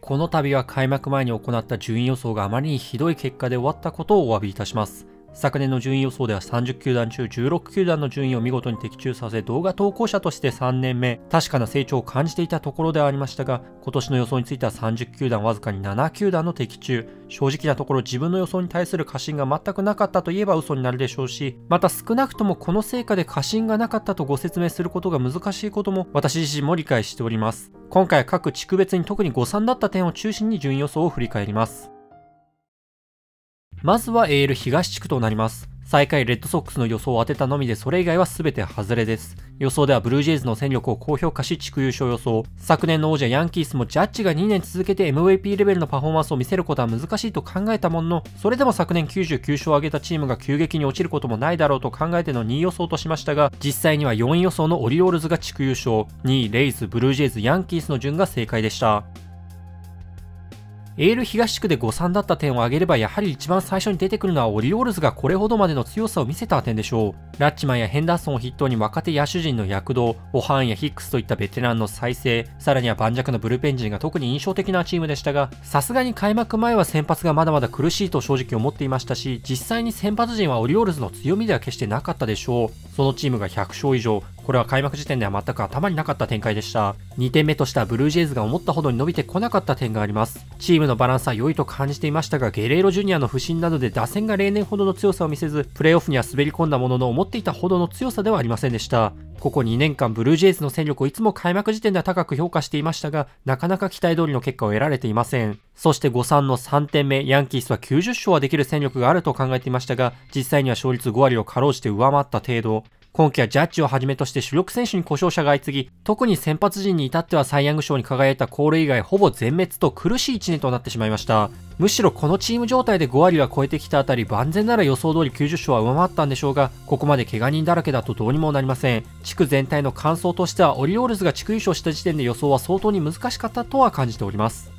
この度は開幕前に行った順位予想があまりにひどい結果で終わったことをお詫びいたします。昨年の順位予想では30球団中16球団の順位を見事に的中させ、動画投稿者として3年目、確かな成長を感じていたところではありましたが、今年の予想については30球団わずかに7球団の的中、正直なところ自分の予想に対する過信が全くなかったといえば嘘になるでしょうし、また少なくともこの成果で過信がなかったとご説明することが難しいことも私自身も理解しております。今回は各地区別に特に誤算だった点を中心に順位予想を振り返ります。まずは AL 東地区となります。最下位レッドソックスの予想を当てたのみで、それ以外は全て外れです。予想ではブルージェイズの戦力を高評価し地区優勝予想。昨年の王者ヤンキースもジャッジが2年続けて MVP レベルのパフォーマンスを見せることは難しいと考えたものの、それでも昨年99勝を挙げたチームが急激に落ちることもないだろうと考えての2位予想としましたが、実際には4位予想のオリオールズが地区優勝、2位レイズ、ブルージェイズ、ヤンキースの順が正解でした。AL 東地区で誤算だった点を挙げれば、やはり一番最初に出てくるのはオリオールズがこれほどまでの強さを見せた点でしょう。ラッチマンやヘンダーソンを筆頭に若手野手陣の躍動、オハーンやヒックスといったベテランの再生、さらには盤石のブルペン陣が特に印象的なチームでしたが、さすがに開幕前は先発がまだまだ苦しいと正直思っていましたし、実際に先発陣はオリオールズの強みでは決してなかったでしょう。そのチームが100勝以上。これは開幕時点では全く頭になかった展開でした。2点目としてはブルージェイズが思ったほどに伸びてこなかった点があります。チームのバランスは良いと感じていましたが、ゲレーロジュニアの不振などで打線が例年ほどの強さを見せず、プレーオフには滑り込んだものの思っていたほどの強さではありませんでした。ここ2年間ブルージェイズの戦力をいつも開幕時点では高く評価していましたが、なかなか期待通りの結果を得られていません。そして誤算の3点目、ヤンキースは90勝はできる戦力があると考えていましたが、実際には勝率5割をかろうじて上回った程度。今季はジャッジをはじめとして主力選手に故障者が相次ぎ、特に先発陣に至ってはサイ・ヤング賞に輝いたコール以外ほぼ全滅と苦しい1年となってしまいました。むしろこのチーム状態で5割は超えてきたあたり、万全なら予想通り90勝は上回ったんでしょうが、ここまで怪我人だらけだとどうにもなりません。地区全体の感想としては、オリオールズが地区優勝した時点で予想は相当に難しかったとは感じております。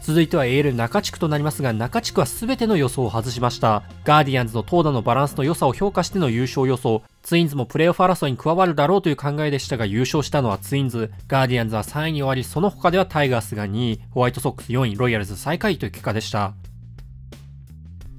続いては AL 中地区となりますが、中地区は全ての予想を外しました。ガーディアンズの投打のバランスの良さを評価しての優勝予想。ツインズもプレーオフ争いに加わるだろうという考えでしたが、優勝したのはツインズ。ガーディアンズは3位に終わり、その他ではタイガースが2位、ホワイトソックス4位、ロイヤルズ最下位という結果でした。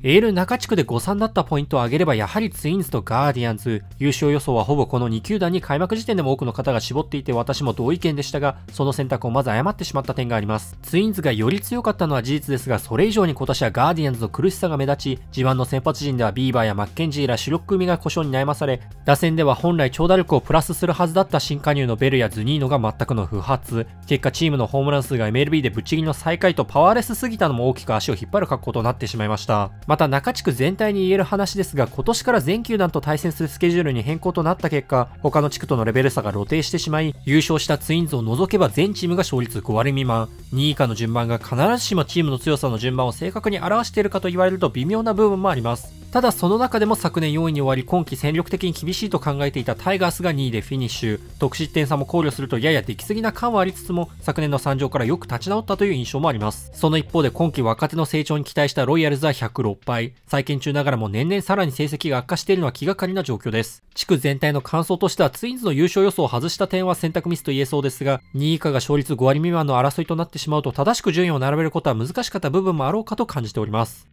AL 中地区で誤算だったポイントを挙げれば、やはりツインズとガーディアンズ。優勝予想はほぼこの2球団に開幕時点でも多くの方が絞っていて、私も同意見でしたが、その選択をまず誤ってしまった点があります。ツインズがより強かったのは事実ですが、それ以上に今年はガーディアンズの苦しさが目立ち、自慢の先発陣ではビーバーやマッケンジーら主力組が故障に悩まされ、打線では本来長打力をプラスするはずだった新加入のベルやズニーノが全くの不発。結果チームのホームラン数が MLB でぶっちぎりの最下位とパワーレスすぎたのも大きく足を引っ張る格好となってしまいました。また中地区全体に言える話ですが、今年から全球団と対戦するスケジュールに変更となった結果、他の地区とのレベル差が露呈してしまい、優勝したツインズを除けば全チームが勝率5割未満。2位以下の順番が必ずしもチームの強さの順番を正確に表しているかと言われると微妙な部分もあります。ただその中でも昨年4位に終わり、今季戦力的に厳しいと考えていたタイガースが2位でフィニッシュ。得失点差も考慮するとやや出来すぎな感はありつつも、昨年の惨状からよく立ち直ったという印象もあります。その一方で今季若手の成長に期待したロイヤルズは106敗。再建中ながらも年々さらに成績が悪化しているのは気がかりな状況です。地区全体の感想としては、ツインズの優勝予想を外した点は選択ミスと言えそうですが、2位以下が勝率5割未満の争いとなってしまうと、正しく順位を並べることは難しかった部分もあろうかと感じております。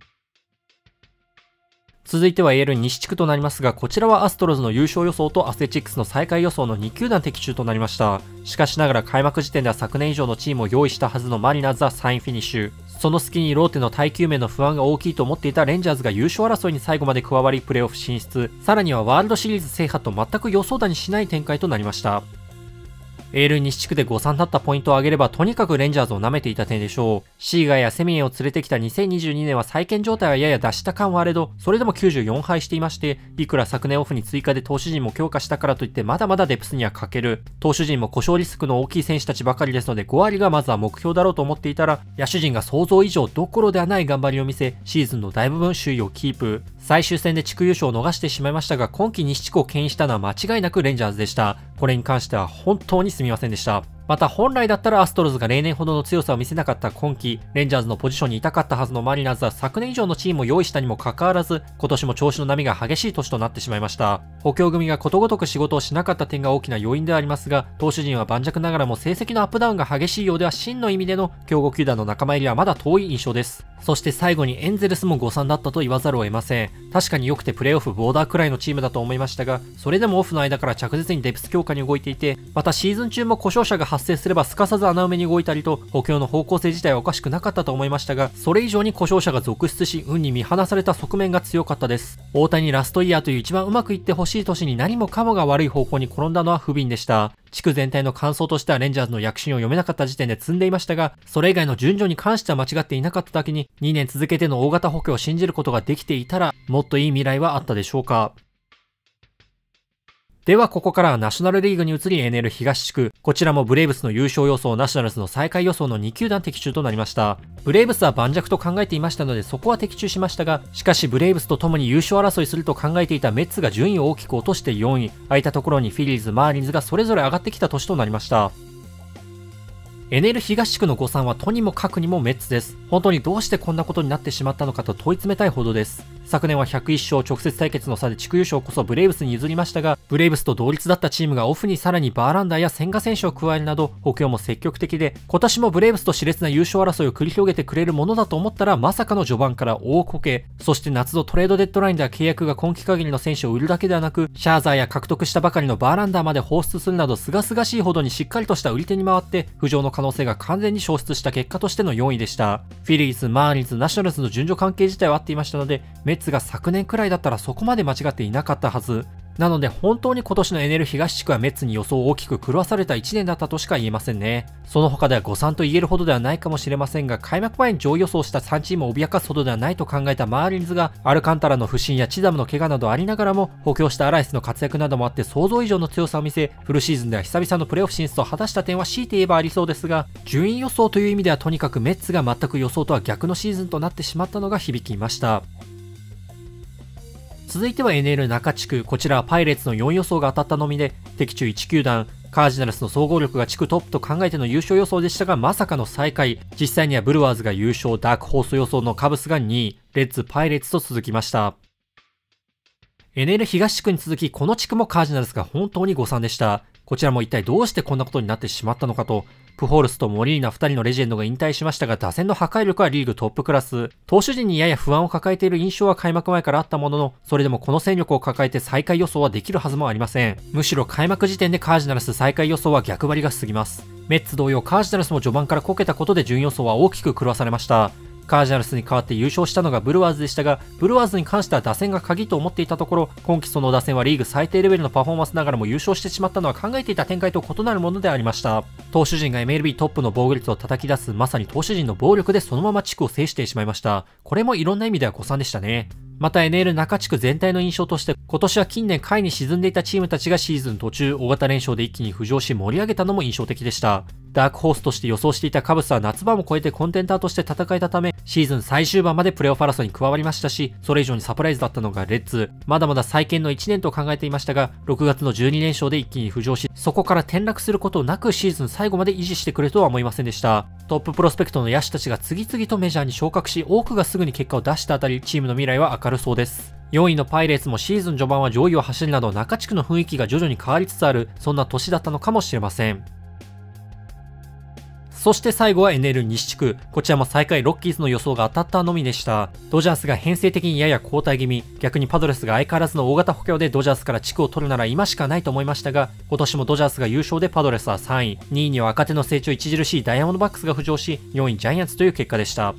続いては AL 西地区となりますが、こちらはアストロズの優勝予想とアスレチックスの最下位予想の2球団的中となりました。しかしながら開幕時点では昨年以上のチームを用意したはずのマリナーズは3位フィニッシュ。その隙にローテの耐久面の不安が大きいと思っていたレンジャーズが優勝争いに最後まで加わり、プレーオフ進出。さらにはワールドシリーズ制覇と全く予想だにしない展開となりました。AL 西地区で誤算だったポイントを挙げれば、とにかくレンジャーズを舐めていた点でしょう。シーガーやセミエンを連れてきた2022年は再建状態はやや出した感はあれど、それでも94敗していまして、いくら昨年オフに追加で投手陣も強化したからといってまだまだデプスには欠ける。投手陣も故障リスクの大きい選手たちばかりですので、5割がまずは目標だろうと思っていたら、野手陣が想像以上どころではない頑張りを見せ、シーズンの大部分首位をキープ。最終戦で地区優勝を逃してしまいましたが、今季西地区を牽引したのは間違いなくレンジャーズでした。これに関しては本当にすみませんでした。また本来だったらアストロズが例年ほどの強さを見せなかった今季、レンジャーズのポジションにいたかったはずのマリナーズは昨年以上のチームを用意したにもかかわらず、今年も調子の波が激しい年となってしまいました。補強組がことごとく仕事をしなかった点が大きな要因ではありますが、投手陣は盤石ながらも成績のアップダウンが激しいようでは真の意味での強豪球団の仲間入りはまだ遠い印象です。そして最後にエンゼルスも誤算だったと言わざるを得ません。確かに良くてプレーオフボーダーくらいのチームだと思いましたが、それでもオフの間から着実にデプス強化に動いていて、またシーズン中も故障者が発生すればすかさず穴埋めに動いたりと、補強の方向性自体はおかしくなかったと思いましたが、それ以上に故障者が続出し、運に見放された側面が強かったです。大谷ラストイヤーという一番うまくいってほしい年に何もかもが悪い方向に転んだのは不憫でした。地区全体の感想としてはレンジャーズの躍進を読めなかった時点で積んでいましたが、それ以外の順序に関しては間違っていなかっただけに、2年続けての大型補強を信じることができていたら、もっといい未来はあったでしょうか。ではここからはナショナルリーグに移り NL 東地区。こちらもブレーブスの優勝予想、ナショナルズの最下位予想の2球団的中となりました。ブレーブスは盤石と考えていましたのでそこは的中しましたが、しかしブレーブスと共に優勝争いすると考えていたメッツが順位を大きく落として4位。空いたところにフィリーズ、マーリンズがそれぞれ上がってきた年となりました。NL 東地区の誤算はとにもかくにもメッツです。本当にどうしてこんなことになってしまったのかと問い詰めたいほどです。昨年は101勝、直接対決の差で地区優勝こそブレーブスに譲りましたが、ブレーブスと同率だったチームがオフにさらにバーランダーや千賀選手を加えるなど補強も積極的で、今年もブレーブスと熾烈な優勝争いを繰り広げてくれるものだと思ったら、まさかの序盤から大こけ。そして夏のトレードデッドラインでは契約が今季限りの選手を売るだけではなく、シャーザーや獲得したばかりのバーランダーまで放出するなどすがすがしいほどにしっかりとした売り手に回って浮上の可能性が完全に消失した結果としての4位でした。フィリーズ、マーリンズ、ナショナルズの順序関係自体は合っていましたので、メッツが昨年くらいだったらそこまで間違っていなかったはず。なので本当に今年の NL 東地区はメッツに予想を大きく狂わされた1年だったとしか言えませんね。その他では誤算と言えるほどではないかもしれませんが、開幕前に上位予想した3チームを脅かすほどではないと考えたマーリンズが、アルカンタラの不振やチザムの怪我などありながらも、補強したアライスの活躍などもあって想像以上の強さを見せ、フルシーズンでは久々のプレーオフ進出を果たした点は強いて言えばありそうですが、順位予想という意味ではとにかくメッツが全く予想とは逆のシーズンとなってしまったのが響きました。続いては NL 中地区。こちらはパイレーツの4予想が当たったのみで、的中1球団、カージナルスの総合力が地区トップと考えての優勝予想でしたが、まさかの最下位。実際にはブルワーズが優勝、ダークホース予想のカブスが2位、レッズ、パイレーツと続きました。NL 東地区に続き、この地区もカージナルスが本当に誤算でした。こちらも一体どうしてこんなことになってしまったのかと。プホルスとモリーナ2人のレジェンドが引退しましたが、打線の破壊力はリーグトップクラス。投手陣にやや不安を抱えている印象は開幕前からあったものの、それでもこの戦力を抱えて最下位予想はできるはずもありません。むしろ開幕時点でカージナルス最下位予想は逆張りが過ぎます。メッツ同様、カージナルスも序盤からこけたことで準予想は大きく狂わされました。カージナルスに代わって優勝したのがブルワーズでしたが、ブルワーズに関しては打線が鍵と思っていたところ、今季その打線はリーグ最低レベルのパフォーマンスながらも優勝してしまったのは考えていた展開と異なるものでありました。投手陣が MLB トップの防御率を叩き出す、まさに投手陣の暴力でそのまま地区を制してしまいました。これもいろんな意味では誤算でしたね。また NL 中地区全体の印象として、今年は近年下位に沈んでいたチームたちがシーズン途中、大型連勝で一気に浮上し盛り上げたのも印象的でした。ダークホースとして予想していたカブスは夏場も超えてコンテンダーとして戦えたため、シーズン最終盤までプレーオフ争いに加わりましたし、それ以上にサプライズだったのがレッズ。まだまだ再建の1年と考えていましたが、6月の12連勝で一気に浮上し、そこから転落することなくシーズン最後まで維持してくれとは思いませんでした。トッププロスペクトの野手たちが次々とメジャーに昇格し、多くがすぐに結果を出したあたり、チームの未来は明るそうです。4位のパイレーツもシーズン序盤は上位を走るなど中地区の雰囲気が徐々に変わりつつある、そんな年だったのかもしれません。そして最後は NL 西地区。こちらも最下位ロッキーズの予想が当たったのみでした。ドジャースが編成的にやや後退気味、逆にパドレスが相変わらずの大型補強でドジャースから地区を取るなら今しかないと思いましたが、今年もドジャースが優勝でパドレスは3位、2位には若手の成長著しいダイヤモンドバックスが浮上し、4位ジャイアンツという結果でした。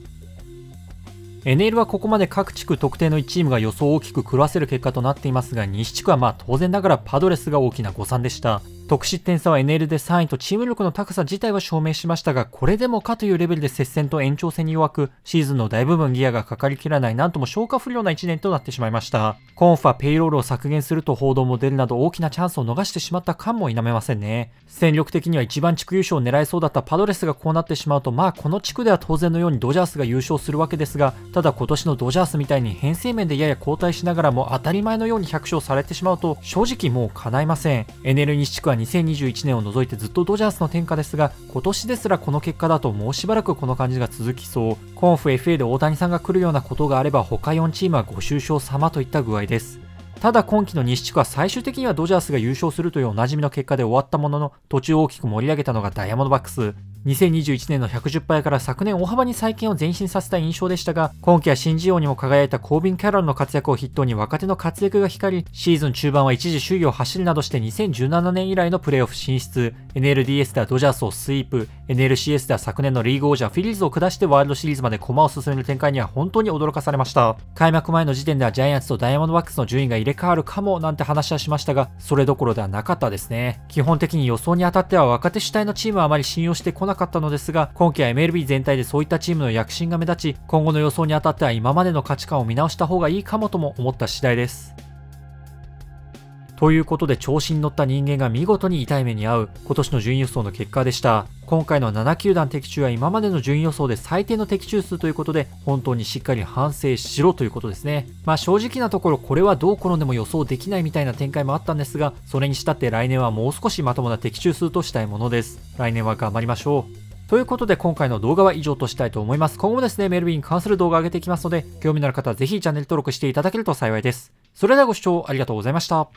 NL はここまで各地区特定の1チームが予想を大きく狂わせる結果となっていますが、西地区はまあ当然ながらパドレスが大きな誤算でした。得失点差は NL で3位とチーム力の高さ自体は証明しましたが、これでもかというレベルで接戦と延長戦に弱く、シーズンの大部分ギアがかかりきらない、なんとも消化不良な1年となってしまいました。コンファペイロールを削減すると報道も出るなど大きなチャンスを逃してしまった感も否めませんね。戦力的には一番地区優勝を狙いそうだったパドレスがこうなってしまうと、まあこの地区では当然のようにドジャースが優勝するわけですが、ただ今年のドジャースみたいに編成面でやや後退しながらも当たり前のように100勝されてしまうと、正直もう叶いません。NL西地区は2021年を除いてずっとドジャースの天下ですが、今年ですらこの結果だともうしばらくこの感じが続きそう。今季 FA で大谷さんが来るようなことがあれば他4チームはご愁傷様といった具合です。ただ今季の西地区は最終的にはドジャースが優勝するというおなじみの結果で終わったものの、途中大きく盛り上げたのがダイヤモンドバックス。2021年の110敗から昨年大幅に再建を前進させた印象でしたが、今季は新人王にも輝いたコービン・キャロルの活躍を筆頭に若手の活躍が光り、シーズン中盤は一時首位を走るなどして2017年以来のプレーオフ進出、NLDS ではドジャースをスイープ、NLCS では昨年のリーグ王者フィリーズを下してワールドシリーズまで駒を進める展開には本当に驚かされました。開幕前の時点ではジャイアンツとダイヤモンドバックスの順位が入れ替わるかもなんて話はしましたが、それどころではなかったですね。基本的に予想にあたっては若手主体のチームはあまり信用してこなかったのですが、今季は MLB 全体でそういったチームの躍進が目立ち、今後の予想にあたっては今までの価値観を見直した方がいいかもとも思った次第です。ということで、調子に乗った人間が見事に痛い目に遭う今年の順位予想の結果でした。今回の7球団的中は今までの順位予想で最低の的中数ということで、本当にしっかり反省しろということですね。まあ正直なところこれはどう転んでも予想できないみたいな展開もあったんですが、それにしたって来年はもう少しまともな的中数としたいものです。来年は頑張りましょう。ということで今回の動画は以上としたいと思います。今後もですね、MLBに関する動画を上げていきますので、興味のある方はぜひチャンネル登録していただけると幸いです。それではご視聴ありがとうございました。